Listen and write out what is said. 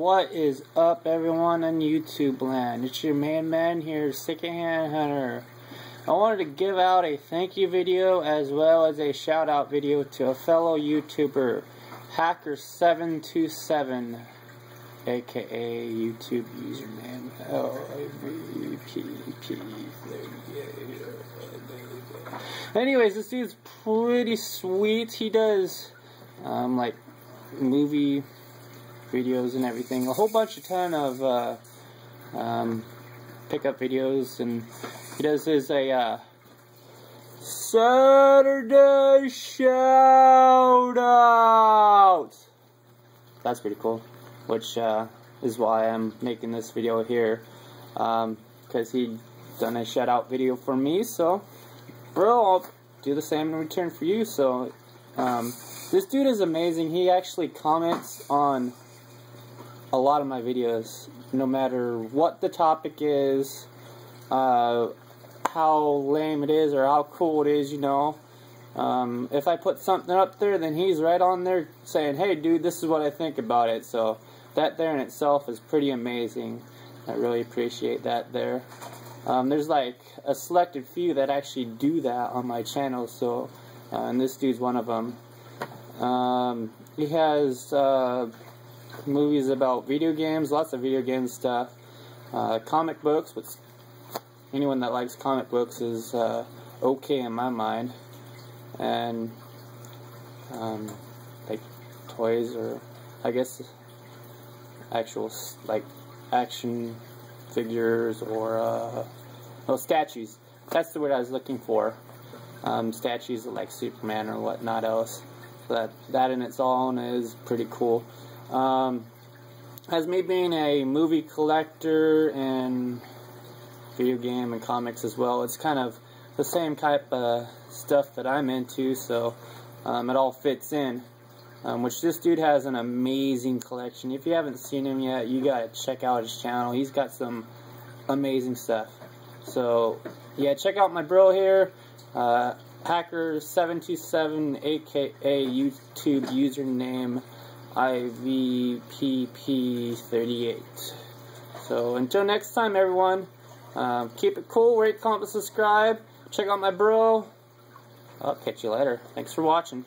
What is up, everyone on YouTube land? It's your main man here, Secondhand Hunter. I wanted to give out a thank you video as well as a shout out video to a fellow YouTuber, Hacker727, aka YouTube username Ivpepe38. Anyways, this dude's pretty sweet. He does like movie videos and everything, a whole bunch of pickup videos, and he does his Saturday shout out. That's pretty cool, which is why I'm making this video here, because he done a shout out video for me, so bro, I'll do the same in return for you. So this dude is amazing. He actually comments on a lot of my videos, no matter what the topic is, how lame it is or how cool it is, you know. If I put something up there, then he's right on there saying, hey dude, this is what I think about it. So that there in itself is pretty amazing. I really appreciate that there. There's like a selected few that actually do that on my channel, so and this dude's one of them. He has movies about video games, lots of video game stuff, comic books, which anyone that likes comic books is okay in my mind, and like toys, or I guess actual like action figures or statues. That's the word I was looking for. Statues of like Superman or whatnot else. So that in its own is pretty cool. As me being a movie collector and video game and comics as well, it's kind of the same type of stuff that I'm into, so it all fits in, which this dude has an amazing collection. If you haven't seen him yet, you gotta check out his channel. He's got some amazing stuff. So yeah, check out my bro here, Hacker727, aka YouTube username Ivpepe38. So until next time, everyone, keep it cool, rate, comment, subscribe, check out my bro. I'll catch you later. Thanks for watching.